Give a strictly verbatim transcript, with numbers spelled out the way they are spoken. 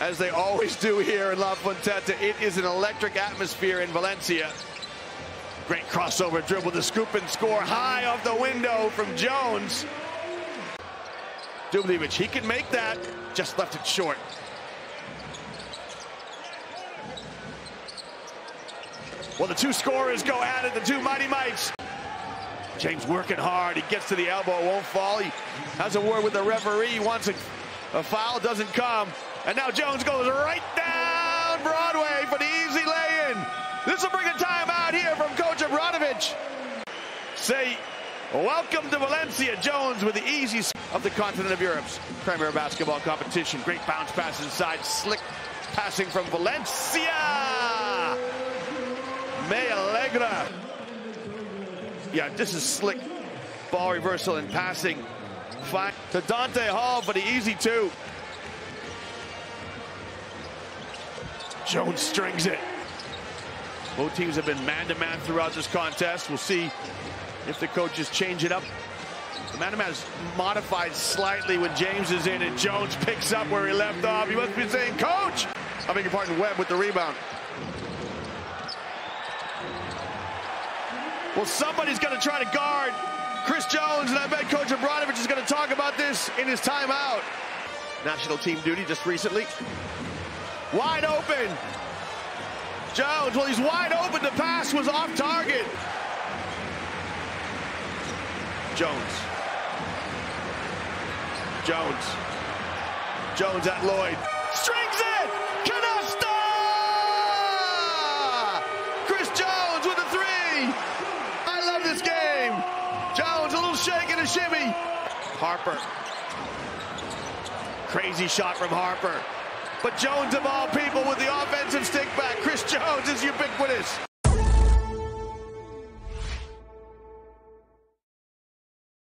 as they always do here in La Fonteta. It is an electric atmosphere in Valencia. Great crossover dribble, the scoop and score high off the window from Jones. Dubljevic, he can make that, just left it short. Well, the two scorers go at it, the two mighty mites. James working hard, he gets to the elbow, won't fall. He has a word with the referee, he wants a, a foul, doesn't come. And now Jones goes right down Broadway for the easy lay-in. This will bring a timeout here from Coach Abradovich. Say, welcome to Valencia. Jones with the easy of the continent of Europe's premier basketball competition. Great bounce pass inside, slick passing from Valencia. Me alegra. Yeah, this is slick ball reversal and passing. Fine to Dante Hall for the easy two. Jones strings it. Both teams have been man-to-man throughout this contest. We'll see if the coaches change it up. The man-to-man is modified slightly when James is in, and Jones picks up where he left off. He must be saying, Coach! I beg your pardon, Webb with the rebound. Well, somebody's going to try to guard Chris Jones, and I bet Coach Abradovich is going to talk about this in his timeout. National team duty just recently. Wide open. Jones, well, he's wide open. The pass was off target. Jones. Jones. Jones at Lloyd. Strings it! Canasta! Chris Jones with a three. I love this game. Jones, a little shake and a shimmy. Harper. Crazy shot from Harper. But Jones, of all people, with the offensive stick back, Chris Jones is ubiquitous.